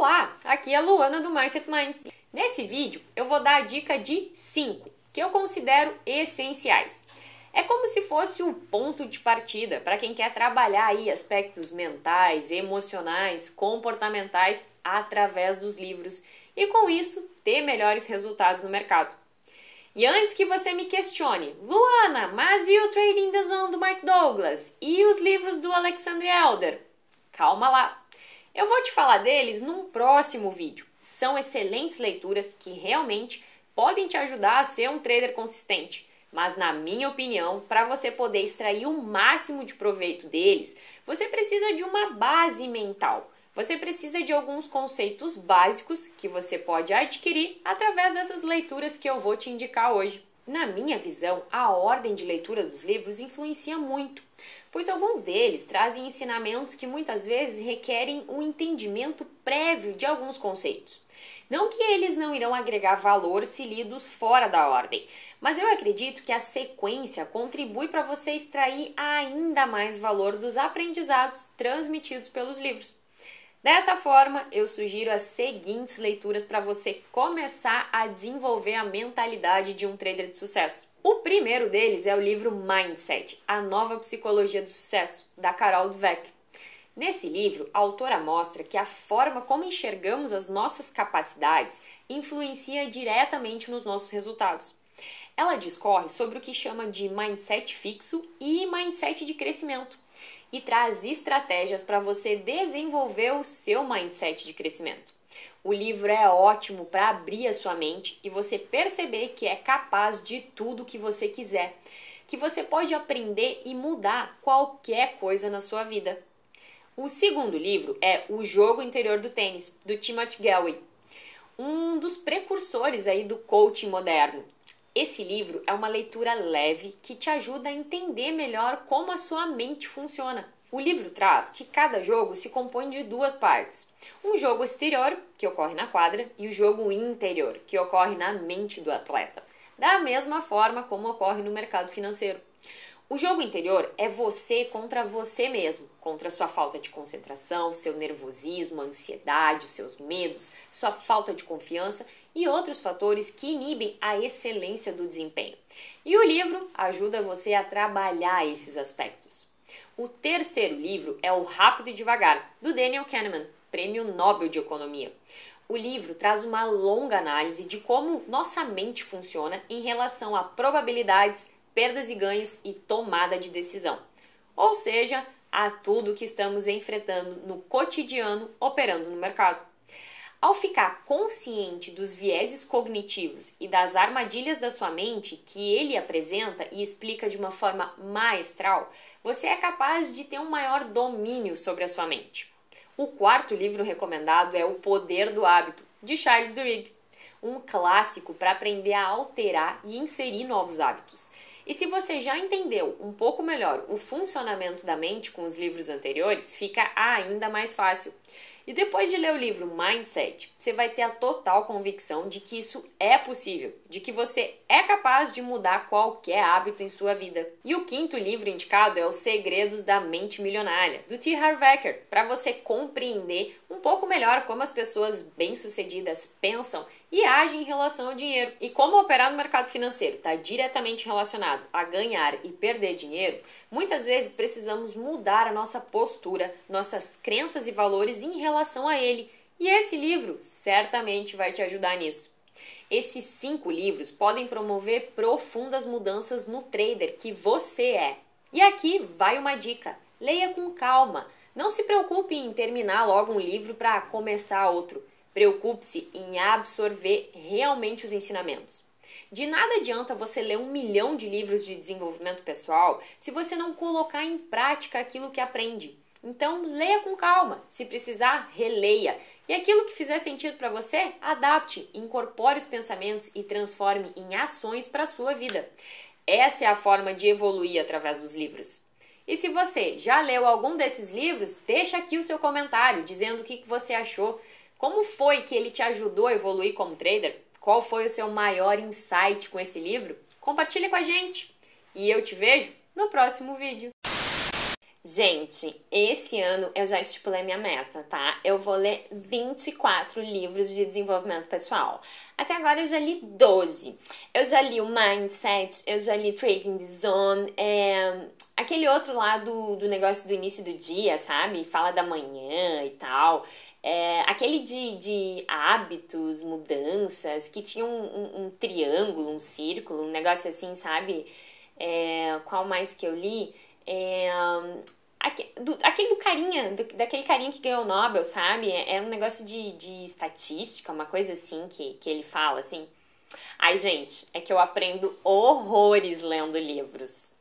Olá, aqui é a Luana do Market Minds. Nesse vídeo eu vou dar a dica de 5 que eu considero essenciais. É como se fosse o ponto de partida para quem quer trabalhar aí aspectos mentais, emocionais, comportamentais através dos livros e com isso ter melhores resultados no mercado. E antes que você me questione, Luana, mas e o Trading in the Zone do Mark Douglas? E os livros do Alexandre Elder? Calma lá, eu vou te falar deles num próximo vídeo. São excelentes leituras que realmente podem te ajudar a ser um trader consistente, mas na minha opinião, para você poder extrair o máximo de proveito deles, você precisa de uma base mental. Você precisa de alguns conceitos básicos que você pode adquirir através dessas leituras que eu vou te indicar hoje. Na minha visão, a ordem de leitura dos livros influencia muito, pois alguns deles trazem ensinamentos que muitas vezes requerem um entendimento prévio de alguns conceitos. Não que eles não irão agregar valor se lidos fora da ordem, mas eu acredito que a sequência contribui para você extrair ainda mais valor dos aprendizados transmitidos pelos livros. Dessa forma, eu sugiro as seguintes leituras para você começar a desenvolver a mentalidade de um trader de sucesso. O primeiro deles é o livro Mindset, A Nova Psicologia do Sucesso, da Carol Dweck. Nesse livro, a autora mostra que a forma como enxergamos as nossas capacidades influencia diretamente nos nossos resultados. Ela discorre sobre o que chama de mindset fixo e mindset de crescimento, e traz estratégias para você desenvolver o seu mindset de crescimento. O livro é ótimo para abrir a sua mente e você perceber que é capaz de tudo que você quiser, que você pode aprender e mudar qualquer coisa na sua vida. O segundo livro é O Jogo Interior do Tênis, do Timothy Gallwey, um dos precursores aí do coaching moderno. Esse livro é uma leitura leve que te ajuda a entender melhor como a sua mente funciona. O livro traz que cada jogo se compõe de duas partes. Um jogo exterior, que ocorre na quadra, e o jogo interior, que ocorre na mente do atleta. Da mesma forma como ocorre no mercado financeiro. O jogo interior é você contra você mesmo, contra sua falta de concentração, seu nervosismo, ansiedade, seus medos, sua falta de confiança e outros fatores que inibem a excelência do desempenho. E o livro ajuda você a trabalhar esses aspectos. O terceiro livro é o Rápido e Devagar, do Daniel Kahneman, Prêmio Nobel de Economia. O livro traz uma longa análise de como nossa mente funciona em relação a probabilidades, perdas e ganhos e tomada de decisão, ou seja, a tudo que estamos enfrentando no cotidiano operando no mercado. Ao ficar consciente dos vieses cognitivos e das armadilhas da sua mente que ele apresenta e explica de uma forma maestral, você é capaz de ter um maior domínio sobre a sua mente. O quarto livro recomendado é O Poder do Hábito, de Charles Duhigg, um clássico para aprender a alterar e inserir novos hábitos. E se você já entendeu um pouco melhor o funcionamento da mente com os livros anteriores, fica ainda mais fácil. E depois de ler o livro Mindset, você vai ter a total convicção de que isso é possível, de que você é capaz de mudar qualquer hábito em sua vida. E o quinto livro indicado é Os Segredos da Mente Milionária, do T. Harv Eker, para você compreender um pouco melhor como as pessoas bem-sucedidas pensam e agem em relação ao dinheiro. E como operar no mercado financeiro está diretamente relacionado a ganhar e perder dinheiro, muitas vezes precisamos mudar a nossa postura, nossas crenças e valores em relação a ele. E esse livro certamente vai te ajudar nisso. Esses 5 livros podem promover profundas mudanças no trader que você é. E aqui vai uma dica: leia com calma. Não se preocupe em terminar logo um livro para começar outro. Preocupe-se em absorver realmente os ensinamentos. De nada adianta você ler 1 milhão de livros de desenvolvimento pessoal se você não colocar em prática aquilo que aprende. Então, leia com calma. Se precisar, releia. E aquilo que fizer sentido para você, adapte, incorpore os pensamentos e transforme em ações para a sua vida. Essa é a forma de evoluir através dos livros. E se você já leu algum desses livros, deixa aqui o seu comentário dizendo o que você achou. Como foi que ele te ajudou a evoluir como trader? Qual foi o seu maior insight com esse livro? Compartilha com a gente! E eu te vejo no próximo vídeo! Gente, esse ano eu já estipulei minha meta, tá? Eu vou ler 24 livros de desenvolvimento pessoal. Até agora eu já li 12. Eu já li o Mindset, eu já li Trading in the Zone, aquele outro lá do negócio do início do dia, sabe? Fala da manhã e tal. Aquele de hábitos, mudanças, que tinha um triângulo, um círculo, um negócio assim, sabe? Qual mais que eu li? Aquele do carinha, daquele carinha que ganhou o Nobel, sabe? É um negócio de estatística, uma coisa assim que ele fala, assim. Ai, gente, é que eu aprendo horrores lendo livros.